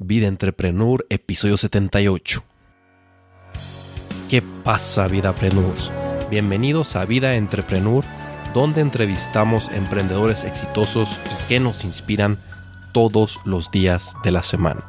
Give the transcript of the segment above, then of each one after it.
Vida Entrepreneur, episodio 78. ¿Qué pasa, Vida Entrepreneurs? Bienvenidos a Vida Entrepreneur, donde entrevistamos emprendedores exitosos y que nos inspiran todos los días de la semana.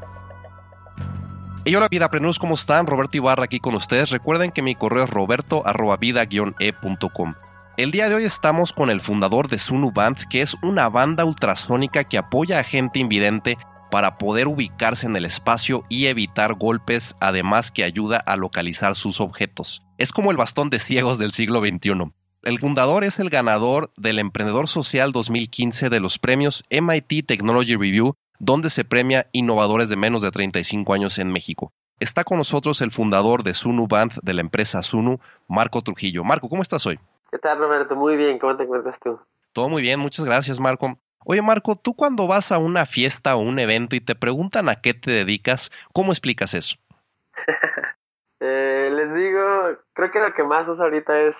Hey, hola, Vida Entrepreneurs, ¿cómo están? Roberto Ibarra aquí con ustedes. Recuerden que mi correo es roberto@vida-e.com. El día de hoy estamos con el fundador de Sunu Band, que es una banda ultrasónica que apoya a gente invidente para poder ubicarse en el espacio y evitar golpes, además que ayuda a localizar sus objetos. Es como el bastón de ciegos del siglo XXI. El fundador es el ganador del Emprendedor Social 2015 de los premios MIT Technology Review, donde se premia innovadores de menos de 35 años en México. Está con nosotros el fundador de Sunu Band, de la empresa Sunu, Marco Trujillo. Marco, ¿cómo estás hoy? ¿Qué tal, Roberto? Muy bien, ¿cómo te encuentras tú? Todo muy bien, muchas gracias, Marco. Oye, Marco, tú cuando vas a una fiesta o un evento y te preguntan a qué te dedicas, ¿cómo explicas eso? Les digo, creo que lo que más uso ahorita es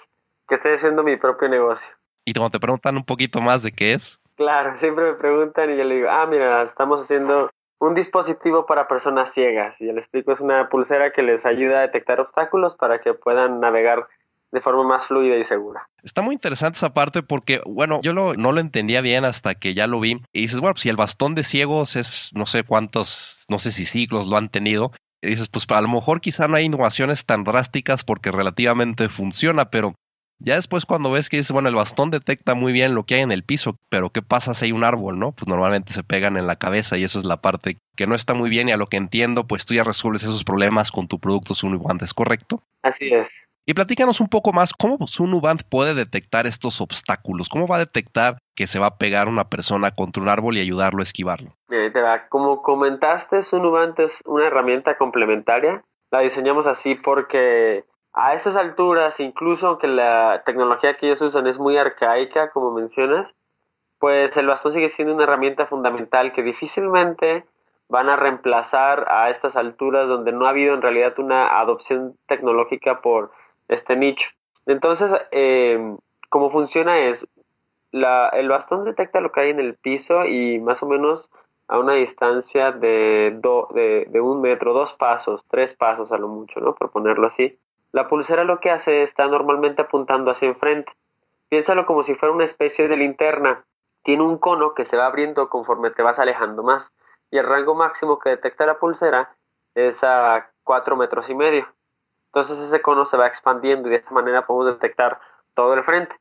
que estoy haciendo mi propio negocio. ¿Y cuando te preguntan un poquito más de qué es? Claro, siempre me preguntan y yo le digo, mira, estamos haciendo un dispositivo para personas ciegas. Y yo les explico, es una pulsera que les ayuda a detectar obstáculos para que puedan navegar de forma más fluida y segura. Está muy interesante esa parte porque, bueno, yo no lo entendía bien hasta que ya lo vi. Y dices, bueno, pues si el bastón de ciegos es no sé si siglos lo han tenido. Y dices, pues a lo mejor quizá no hay innovaciones tan drásticas porque relativamente funciona, pero ya después cuando ves que dices, bueno, el bastón detecta muy bien lo que hay en el piso, pero ¿qué pasa si hay un árbol, no? Pues normalmente se pegan en la cabeza y eso es la parte que no está muy bien y a lo que entiendo, pues tú ya resuelves esos problemas con tu producto Sunu Band, ¿es correcto? Así es. Y platícanos un poco más, ¿cómo Sunu Band puede detectar estos obstáculos? ¿Cómo va a detectar que se va a pegar una persona contra un árbol y ayudarlo a esquivarlo? Mira, te va. Como comentaste, Sunu Band es una herramienta complementaria. La diseñamos así porque a esas alturas, incluso aunque la tecnología que ellos usan es muy arcaica, como mencionas, pues el bastón sigue siendo una herramienta fundamental que difícilmente van a reemplazar a estas alturas donde no ha habido en realidad una adopción tecnológica por este nicho. Entonces, cómo funciona es, el bastón detecta lo que hay en el piso y más o menos a una distancia de 1 metro, 2 pasos, 3 pasos a lo mucho, ¿no? Por ponerlo así. La pulsera lo que hace está normalmente apuntando hacia enfrente. Piénsalo como si fuera una especie de linterna. Tiene un cono que se va abriendo conforme te vas alejando más. Y el rango máximo que detecta la pulsera es a 4,5 metros. Entonces ese cono se va expandiendo y de esta manera podemos detectar todo el frente.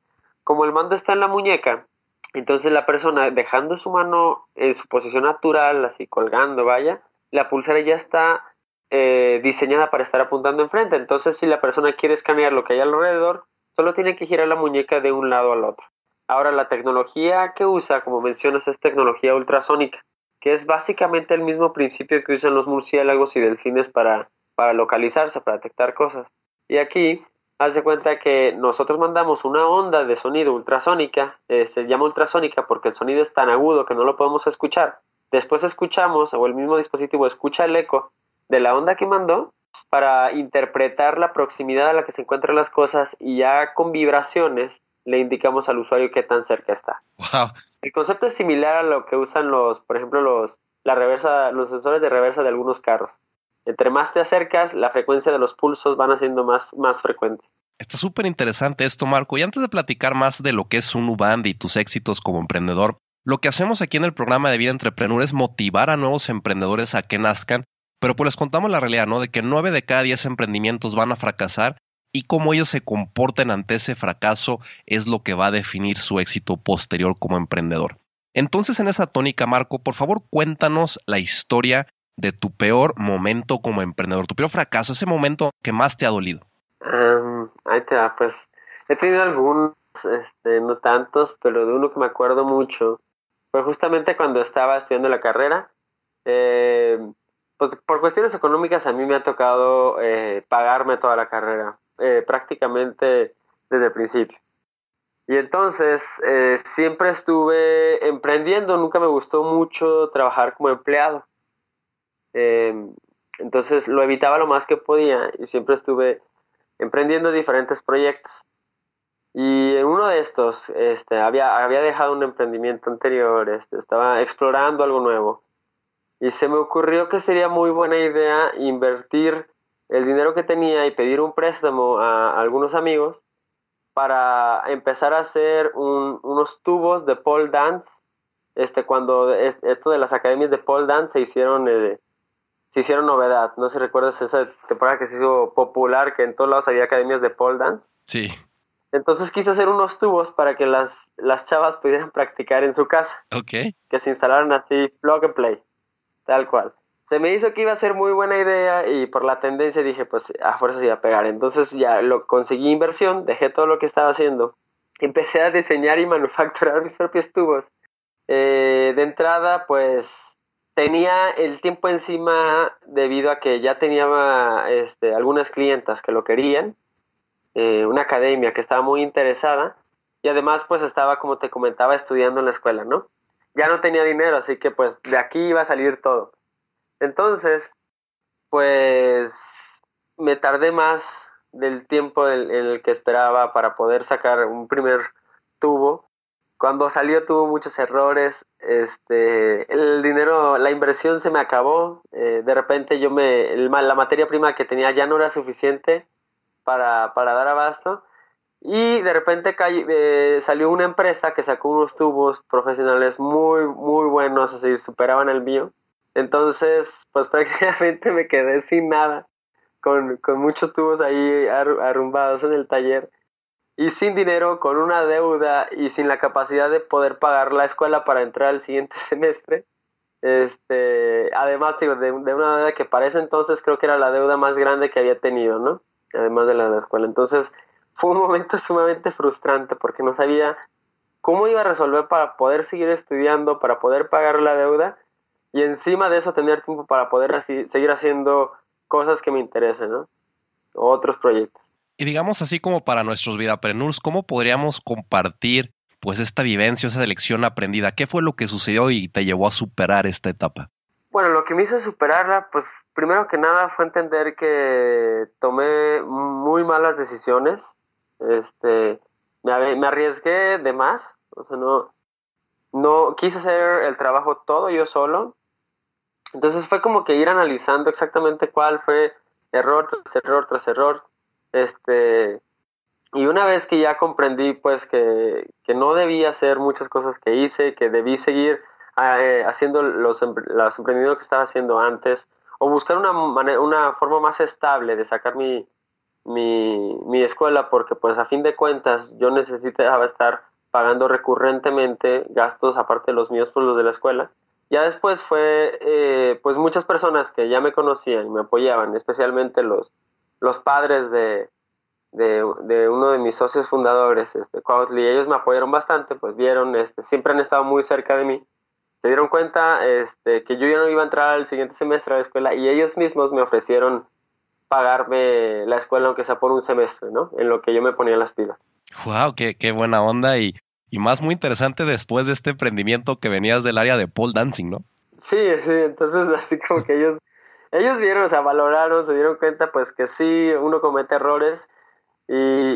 Como el mando está en la muñeca, entonces la persona dejando su mano en su posición natural, así colgando, vaya, la pulsera ya está diseñada para estar apuntando enfrente. Entonces si la persona quiere escanear lo que hay alrededor, solo tiene que girar la muñeca de un lado al otro. Ahora la tecnología que usa, como mencionas, es tecnología ultrasónica, que es básicamente el mismo principio que usan los murciélagos y delfines para localizarse, para detectar cosas. Y aquí, haz de cuenta que nosotros mandamos una onda de sonido ultrasónica, se llama ultrasónica porque el sonido es tan agudo que no lo podemos escuchar. Después escuchamos, o el mismo dispositivo escucha el eco de la onda que mandó para interpretar la proximidad a la que se encuentran las cosas y ya con vibraciones le indicamos al usuario qué tan cerca está. Wow. El concepto es similar a lo que usan los sensores de reversa de algunos carros. Entre más te acercas, la frecuencia de los pulsos van haciendo más frecuente. Está súper interesante esto, Marco. Y antes de platicar más de lo que es Sunu Band y tus éxitos como emprendedor, lo que hacemos aquí en el programa de Vida Entrepreneur es motivar a nuevos emprendedores a que nazcan, pero pues les contamos la realidad, ¿no? De que 9 de cada 10 emprendimientos van a fracasar y cómo ellos se comporten ante ese fracaso es lo que va a definir su éxito posterior como emprendedor. Entonces, en esa tónica, Marco, por favor, cuéntanos la historia de tu peor momento como emprendedor, tu peor fracaso, ese momento que más te ha dolido. Ahí te va, pues he tenido algunos, no tantos, pero de uno que me acuerdo mucho fue justamente cuando estaba estudiando la carrera. Pues por cuestiones económicas a mí me ha tocado pagarme toda la carrera, prácticamente desde el principio. Y entonces siempre estuve emprendiendo, nunca me gustó mucho trabajar como empleado. Entonces lo evitaba lo más que podía y siempre estuve emprendiendo diferentes proyectos y en uno de estos había dejado un emprendimiento anterior, estaba explorando algo nuevo y se me ocurrió que sería muy buena idea invertir el dinero que tenía y pedir un préstamo a algunos amigos para empezar a hacer unos tubos de pole dance. Cuando esto de las academias de pole dance se hicieron novedad. No sé si recuerdas esa temporada que se hizo popular, que en todos lados había academias de pole dance. Sí. Entonces quise hacer unos tubos para que las chavas pudieran practicar en su casa. Okay. Que se instalaran así, plug and play, tal cual. Se me hizo que iba a ser muy buena idea y por la tendencia dije, pues a fuerza iba a pegar. Entonces ya conseguí inversión, dejé todo lo que estaba haciendo. Empecé a diseñar y manufacturar mis propios tubos. De entrada, pues tenía el tiempo encima debido a que ya tenía algunas clientas que lo querían, una academia que estaba muy interesada y además pues estaba, como te comentaba, estudiando en la escuela, ¿no? Ya no tenía dinero, así que pues de aquí iba a salir todo. Entonces, pues me tardé más del tiempo en el que esperaba para poder sacar un primer tubo. Cuando salió tuvo muchos errores, el dinero, la inversión se me acabó, de repente la materia prima que tenía ya no era suficiente para dar abasto, y de repente salió una empresa que sacó unos tubos profesionales muy, muy buenos, así superaban el mío, entonces pues prácticamente me quedé sin nada, con muchos tubos ahí arrumbados en el taller, y sin dinero, con una deuda y sin la capacidad de poder pagar la escuela para entrar al siguiente semestre. Además, digo, de una deuda que para ese entonces creo que era la deuda más grande que había tenido, ¿no? Además de la de la escuela. Entonces, fue un momento sumamente frustrante porque no sabía cómo iba a resolver para poder seguir estudiando, para poder pagar la deuda y encima de eso tener tiempo para poder seguir haciendo cosas que me interesen, ¿no? O otros proyectos. Y digamos así como para nuestros vidapreneurs, ¿cómo podríamos compartir pues esta vivencia, esa lección aprendida? ¿Qué fue lo que sucedió y te llevó a superar esta etapa? Bueno, lo que me hizo superarla, pues primero que nada fue entender que tomé muy malas decisiones. Me arriesgué de más, o sea, no quise hacer el trabajo todo yo solo. Entonces fue como que ir analizando exactamente cuál fue error tras error tras error. Y una vez que ya comprendí pues que no debía hacer muchas cosas que hice, que debí seguir haciendo los emprendimientos que estaba haciendo antes o buscar una forma más estable de sacar mi escuela, porque pues a fin de cuentas yo necesitaba estar pagando recurrentemente gastos aparte de los míos por los de la escuela. Ya después fue pues muchas personas que ya me conocían y me apoyaban, especialmente los padres de uno de mis socios fundadores, Cuauhtli, ellos me apoyaron bastante, pues vieron, siempre han estado muy cerca de mí, se dieron cuenta que yo ya no iba a entrar al siguiente semestre a la escuela y ellos mismos me ofrecieron pagarme la escuela aunque sea por un semestre, ¿no? En lo que yo me ponía las pilas. ¡Wow! ¡Qué buena onda! Y más muy interesante después de este emprendimiento que venías del área de pole dancing, ¿no? Sí, entonces así como que ellos vieron, o sea, valoraron, se dieron cuenta pues que sí, uno comete errores y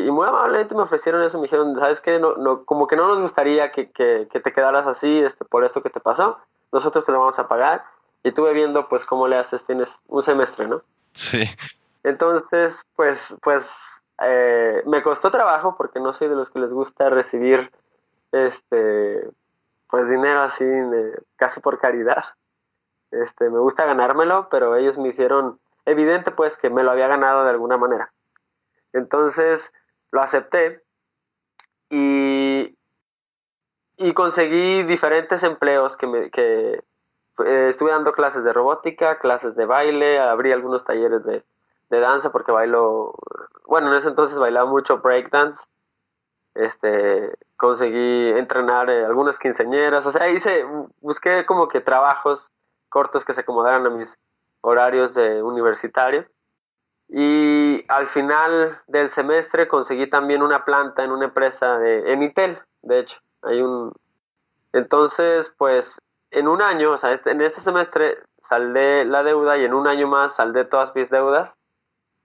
muy amablemente me ofrecieron eso, me dijeron, ¿sabes qué? No, como que no nos gustaría que te quedaras así por esto que te pasó, nosotros te lo vamos a pagar y estuve viendo pues cómo le haces, tienes un semestre, ¿no? Sí. Entonces, pues me costó trabajo porque no soy de los que les gusta recibir pues dinero así casi por caridad. Me gusta ganármelo, pero ellos me hicieron evidente pues que me lo había ganado de alguna manera. Entonces lo acepté y conseguí diferentes empleos que estuve dando clases de robótica, clases de baile, abrí algunos talleres de danza porque bailo, bueno, en ese entonces bailaba mucho breakdance. Conseguí entrenar algunas quinceañeras, o sea, busqué como que trabajos cortos que se acomodaran a mis horarios de universitario. Y al final del semestre conseguí también una planta en una empresa en Intel, de hecho. Entonces, pues, en un año, o sea, en este semestre saldé la deuda y en un año más saldé todas mis deudas.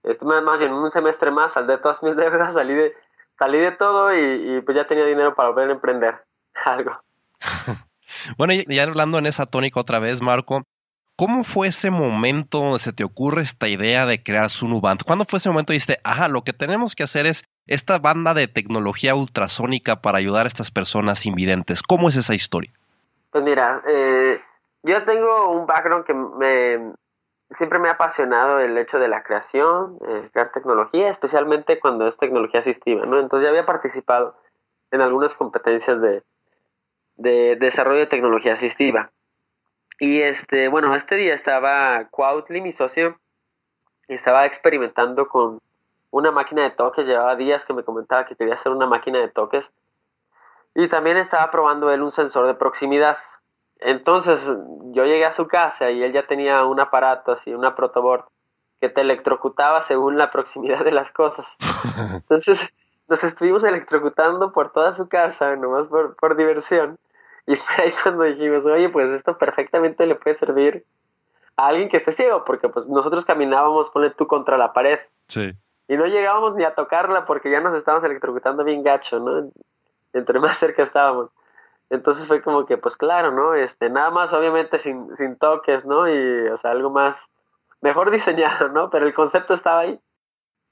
En un semestre más saldé todas mis deudas, salí de todo y pues ya tenía dinero para volver a emprender algo. Bueno, ya hablando en esa tónica otra vez, Marco, ¿Cómo fue ese momento donde se te ocurre esta idea de crear Sunu Band? ¿Cuándo fue ese momento y dijiste, ajá, lo que tenemos que hacer es esta banda de tecnología ultrasónica para ayudar a estas personas invidentes? ¿Cómo es esa historia? Pues mira, yo tengo un background que siempre me ha apasionado el hecho de la creación, crear tecnología, especialmente cuando es tecnología asistiva, ¿no? Entonces ya había participado en algunas competencias de desarrollo de tecnología asistiva. Y bueno, este día estaba Cuauhtli, mi socio, y estaba experimentando con una máquina de toques. Llevaba días que me comentaba que quería hacer una máquina de toques. Y también estaba probando él un sensor de proximidad. Entonces yo llegué a su casa y él ya tenía un aparato así, una protoboard, que te electrocutaba según la proximidad de las cosas. Entonces nos estuvimos electrocutando por toda su casa, nomás por diversión. Y fue ahí cuando dijimos, oye, pues esto perfectamente le puede servir a alguien que esté ciego, porque pues nosotros caminábamos, ponle tú, contra la pared. Sí. Y no llegábamos ni a tocarla porque ya nos estábamos electrocutando bien gacho, ¿no? Entre más cerca estábamos. Entonces fue como que, pues claro, ¿no? Nada más, obviamente, sin toques, ¿no? Y, o sea, algo más, mejor diseñado, ¿no? Pero el concepto estaba ahí.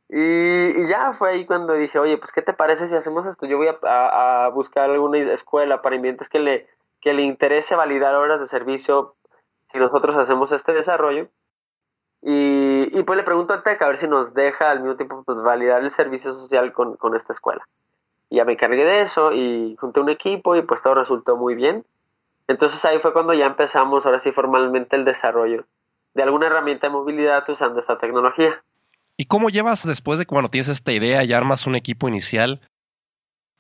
Y ya fue ahí cuando dije, oye, pues ¿qué te parece si hacemos esto? Yo voy a buscar alguna escuela para invidentes que le interese validar horas de servicio si nosotros hacemos este desarrollo. Y pues le pregunto a Tech a ver si nos deja al mismo tiempo pues validar el servicio social con esta escuela. Y ya me encargué de eso y junté un equipo y pues todo resultó muy bien. Entonces ahí fue cuando ya empezamos ahora sí formalmente el desarrollo de alguna herramienta de movilidad usando esta tecnología. ¿Y cómo llevas, después de que, bueno, tienes esta idea y armas un equipo inicial,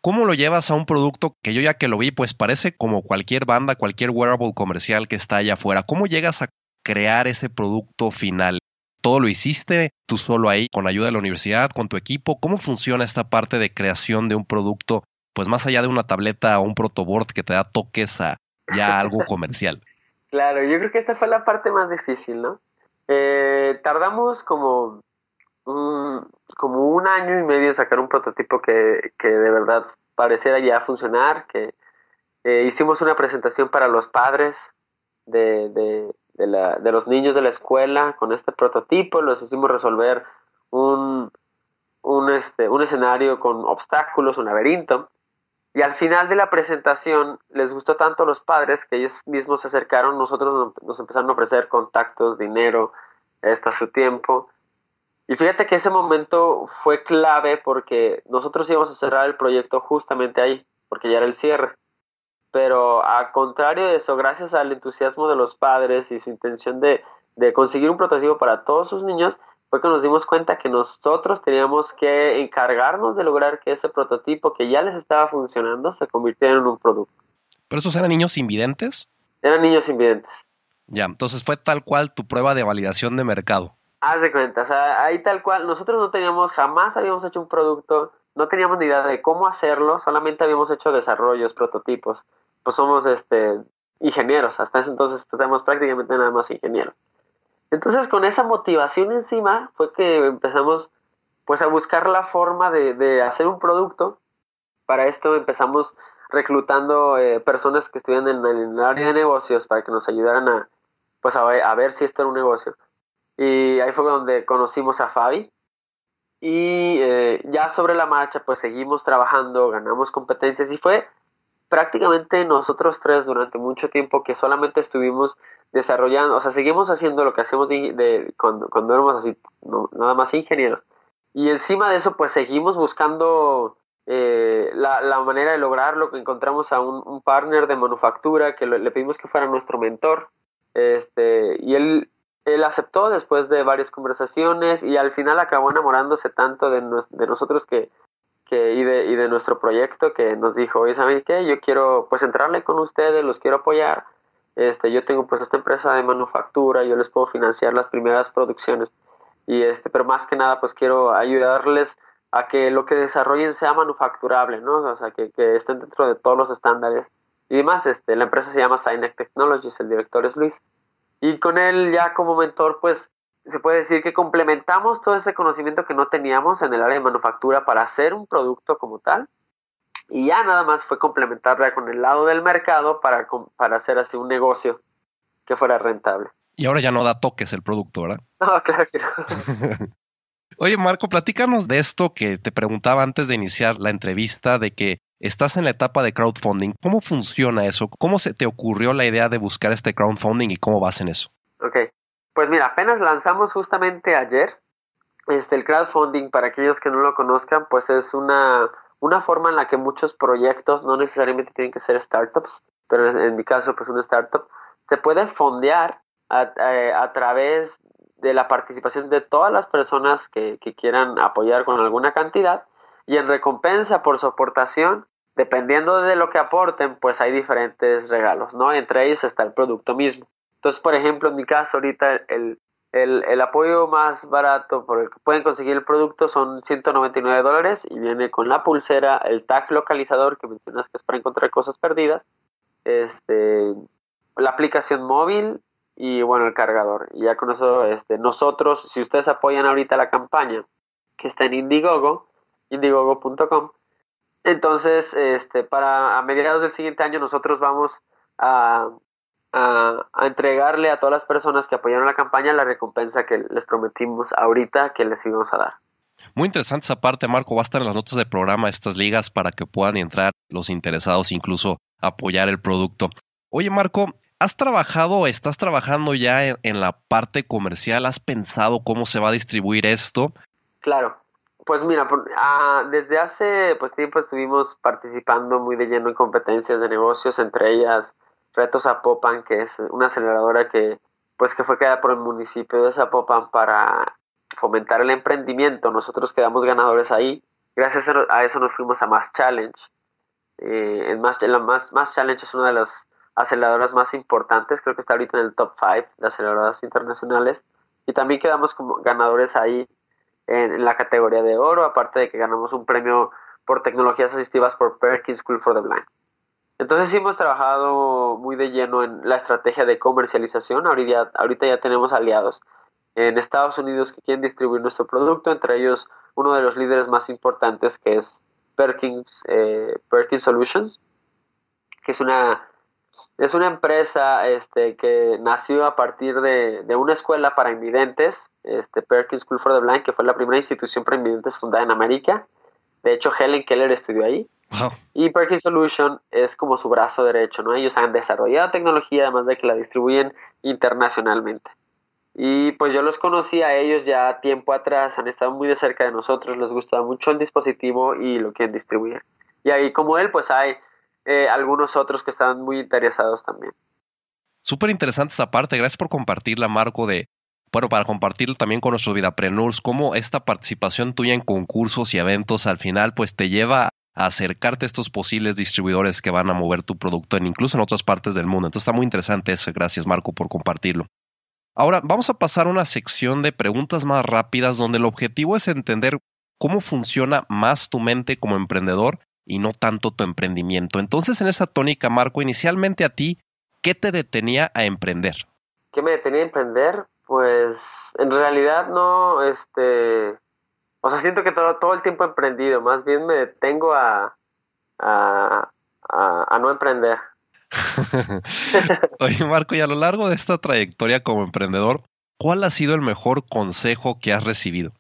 cómo lo llevas a un producto que yo, ya que lo vi, pues parece como cualquier banda, cualquier wearable comercial que está allá afuera? ¿Cómo llegas a crear ese producto final? ¿Todo lo hiciste tú solo ahí, con ayuda de la universidad, con tu equipo? ¿Cómo funciona esta parte de creación de un producto, pues más allá de una tableta o un protoboard que te da toques, a ya algo comercial? Claro, yo creo que esta fue la parte más difícil, ¿no? Tardamos como 1 año y medio sacar un prototipo que de verdad pareciera ya funcionar, que hicimos una presentación para los padres de los niños de la escuela con este prototipo. Los hicimos resolver un escenario con obstáculos, un laberinto, y al final de la presentación les gustó tanto a los padres que ellos mismos se acercaron. Nosotros nos empezaron a ofrecer contactos, dinero, hasta su tiempo. Y fíjate que ese momento fue clave porque nosotros íbamos a cerrar el proyecto justamente ahí, porque ya era el cierre. Pero al contrario de eso, gracias al entusiasmo de los padres y su intención de conseguir un prototipo para todos sus niños, fue que nos dimos cuenta que nosotros teníamos que encargarnos de lograr que ese prototipo que ya les estaba funcionando se convirtiera en un producto. ¿Pero esos eran niños invidentes? Eran niños invidentes. Ya, entonces fue tal cual tu prueba de validación de mercado. Haz de cuenta, o sea, ahí tal cual. Nosotros no teníamos, jamás habíamos hecho un producto, no teníamos ni idea de cómo hacerlo, solamente habíamos hecho desarrollos, prototipos. Pues somos ingenieros, hasta ese entonces éramos prácticamente nada más ingenieros. Entonces con esa motivación encima fue que empezamos pues a buscar la forma de hacer un producto. Para esto empezamos reclutando personas que estuvieran en el área de negocios para que nos ayudaran a ver si esto era un negocio. Y ahí fue donde conocimos a Fabi. Y ya sobre la marcha, pues seguimos trabajando, ganamos competencias. Y fue prácticamente nosotros tres durante mucho tiempo que solamente estuvimos desarrollando. O sea, seguimos haciendo lo que hacemos cuando éramos así, no, nada más ingenieros. Y encima de eso, pues seguimos buscando la manera de lograrlo. Encontramos a un partner de manufactura que le pedimos que fuera nuestro mentor. Y él aceptó después de varias conversaciones y al final acabó enamorándose tanto de nosotros y de nuestro proyecto que nos dijo, oye, ¿saben qué? Yo quiero pues entrarle con ustedes, los quiero apoyar. Yo tengo pues esta empresa de manufactura, yo les puedo financiar las primeras producciones. Y pero más que nada pues quiero ayudarles a que lo que desarrollen sea manufacturable, ¿no? O sea, que estén dentro de todos los estándares. Y además, la empresa se llama Synec Technologies, el director es Luis. Y con él ya como mentor, pues, se puede decir que complementamos todo ese conocimiento que no teníamos en el área de manufactura para hacer un producto como tal. Y ya nada más fue complementarla con el lado del mercado para hacer así un negocio que fuera rentable. Y ahora ya no da toques el producto, ¿verdad? No, claro que no. Oye, Marco, platícanos de esto que te preguntaba antes de iniciar la entrevista, de que estás en la etapa de crowdfunding. ¿Cómo funciona eso? ¿Cómo se te ocurrió la idea de buscar este crowdfunding y cómo vas en eso? Ok, pues mira, apenas lanzamos justamente ayer el crowdfunding. Para aquellos que no lo conozcan, pues es una forma en la que muchos proyectos, no necesariamente tienen que ser startups, pero en mi caso pues una startup, se puede fondear a través de la participación de todas las personas que quieran apoyar con alguna cantidad. Y en recompensa por su aportación, dependiendo de lo que aporten, pues hay diferentes regalos, ¿no? Entre ellos está el producto mismo. Entonces, por ejemplo, en mi caso ahorita el apoyo más barato por el que pueden conseguir el producto son $199 y viene con la pulsera, el tag localizador que mencionas que es para encontrar cosas perdidas, la aplicación móvil y, bueno, el cargador. Y ya con eso, nosotros, si ustedes apoyan ahorita la campaña que está en Indiegogo, Indiegogo.com. Entonces, para a mediados del siguiente año nosotros vamos a entregarle a todas las personas que apoyaron la campaña la recompensa que les prometimos ahorita que les íbamos a dar. Muy interesante esa parte, Marco. Va a estar en las notas del programa estas ligas para que puedan entrar los interesados, incluso apoyar el producto. Oye, Marco, estás trabajando ya en la parte comercial? ¿Has pensado cómo se va a distribuir esto? Claro. Pues mira, desde hace tiempo estuvimos participando muy de lleno en competencias de negocios, entre ellas Reto Zapopan, que es una aceleradora que fue creada por el municipio de Zapopan para fomentar el emprendimiento. Nosotros quedamos ganadores ahí. Gracias a eso nos fuimos a Mass Challenge. Mass Challenge es una de las aceleradoras más importantes, creo que está ahorita en el top 5 de aceleradoras internacionales. Y también quedamos como ganadores ahí. En la categoría de oro, aparte de que ganamos un premio por tecnologías asistivas por Perkins School for the Blind. Entonces sí hemos trabajado muy de lleno en la estrategia de comercialización. Ahorita ya tenemos aliados en Estados Unidos que quieren distribuir nuestro producto, entre ellos uno de los líderes más importantes que es Perkins Solutions, que es una empresa que nació a partir de una escuela para invidentes, Perkins School for the Blind, que fue la primera institución para invidentes fundada en América. De hecho, Helen Keller estudió ahí. Wow. Y Perkins Solution es como su brazo derecho, ¿no? Ellos han desarrollado tecnología, además de que la distribuyen internacionalmente. Y pues yo los conocí a ellos ya tiempo atrás, han estado muy de cerca de nosotros, les gustaba mucho el dispositivo y lo quieren distribuir. Y ahí, como él, pues hay algunos otros que están muy interesados también. Súper interesante esta parte. Gracias por compartirla, Marco, Bueno, para compartirlo también con nuestros vidapreneurs, cómo esta participación tuya en concursos y eventos al final pues te lleva a acercarte a estos posibles distribuidores que van a mover tu producto incluso en otras partes del mundo. Entonces está muy interesante eso. Gracias, Marco, por compartirlo. Ahora vamos a pasar a una sección de preguntas más rápidas donde el objetivo es entender cómo funciona más tu mente como emprendedor y no tanto tu emprendimiento. Entonces, en esa tónica, Marco, inicialmente a ti, ¿qué te detenía a emprender? ¿Qué me detenía a emprender? Pues en realidad no, siento que todo el tiempo he emprendido, más bien me detengo a no emprender. Oye, Marco, y a lo largo de esta trayectoria como emprendedor, ¿cuál ha sido el mejor consejo que has recibido?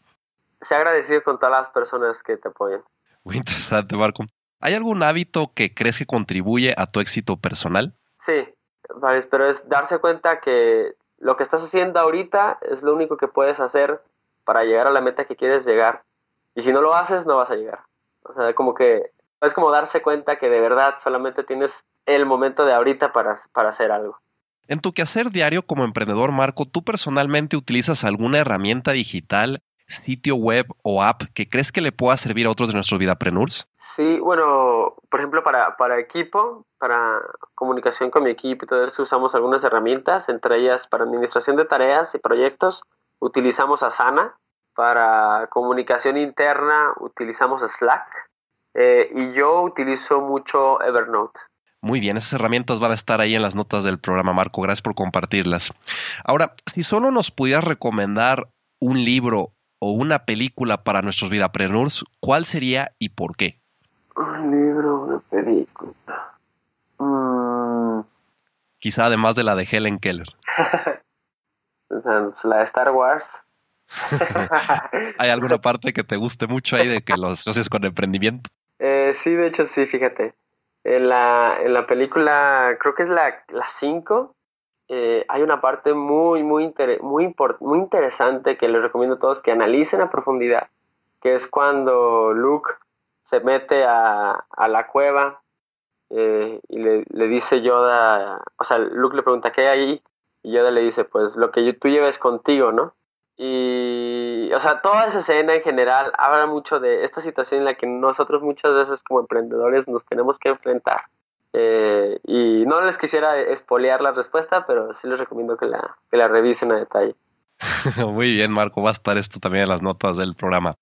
Se ha agradecido con todas las personas que te apoyan. Muy interesante, Marco. ¿Hay algún hábito que crees que contribuye a tu éxito personal? Sí, pero es darse cuenta que lo que estás haciendo ahorita es lo único que puedes hacer para llegar a la meta que quieres llegar. Y si no lo haces, no vas a llegar. O sea, es como darse cuenta que de verdad solamente tienes el momento de ahorita para hacer algo. En tu quehacer diario como emprendedor, Marco, ¿tú personalmente utilizas alguna herramienta digital, sitio web o app que crees que le pueda servir a otros de nuestros vidapreneurs? Sí, bueno, por ejemplo, para equipo, para comunicación con mi equipo y todo eso, usamos algunas herramientas, entre ellas para administración de tareas y proyectos, utilizamos Asana, para comunicación interna utilizamos Slack, y yo utilizo mucho Evernote. Muy bien, esas herramientas van a estar ahí en las notas del programa, Marco. Gracias por compartirlas. Ahora, si solo nos pudieras recomendar un libro o una película para nuestros vidapreneurs, ¿cuál sería y por qué? Un libro, una película. Quizá además de la de Helen Keller. O sea, la de Star Wars. ¿Hay alguna parte que te guste mucho ahí de que lo asocias con emprendimiento? Sí, de hecho sí, fíjate. En la película, creo que es la 5, hay una parte muy interesante que les recomiendo a todos que analicen a profundidad, que es cuando Luke se mete a la cueva y le dice Yoda, o sea, Luke le pregunta ¿qué hay ahí? Y Yoda le dice, pues lo que tú lleves contigo, ¿no? Y, o sea, toda esa escena en general habla mucho de esta situación en la que nosotros muchas veces como emprendedores nos tenemos que enfrentar. Y no les quisiera espolear la respuesta, pero sí les recomiendo que la revisen a detalle. Muy bien, Marco. Va a estar esto también en las notas del programa.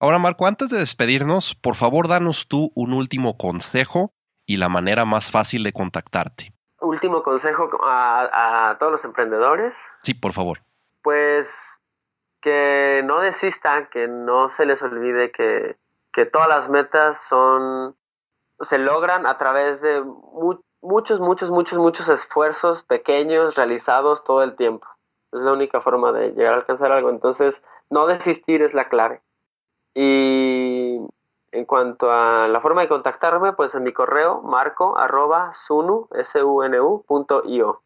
Ahora, Marco, antes de despedirnos, por favor, danos tú un último consejo y la manera más fácil de contactarte. Último consejo a todos los emprendedores. Sí, por favor. Pues que no desistan, que no se les olvide que todas las metas se logran a través de muchos esfuerzos pequeños realizados todo el tiempo. Es la única forma de llegar a alcanzar algo. Entonces, no desistir es la clave. Y en cuanto a la forma de contactarme, pues en mi correo marco@sunu.io.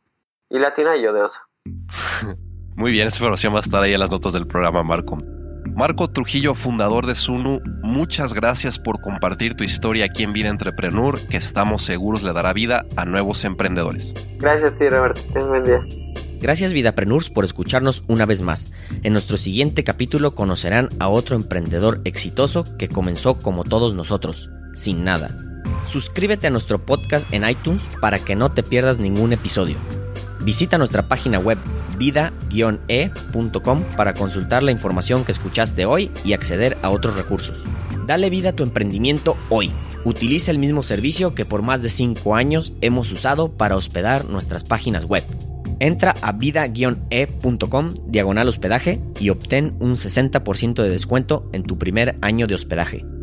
Y latina y yo de oso. Muy bien, esta información va a estar ahí en las notas del programa, Marco. Marco Trujillo, fundador de Sunu, muchas gracias por compartir tu historia aquí en Vida Entrepreneur, que estamos seguros le dará vida a nuevos emprendedores. Gracias a ti, Roberto. Ten buen día. Gracias, Vidapreneurs, por escucharnos una vez más. En nuestro siguiente capítulo conocerán a otro emprendedor exitoso que comenzó como todos nosotros, sin nada. Suscríbete a nuestro podcast en iTunes para que no te pierdas ningún episodio. Visita nuestra página web vida-e.com para consultar la información que escuchaste hoy y acceder a otros recursos. Dale vida a tu emprendimiento hoy. Utiliza el mismo servicio que por más de 5 años hemos usado para hospedar nuestras páginas web. Entra a vida-e.com/hospedaje y obtén un 60% de descuento en tu primer año de hospedaje.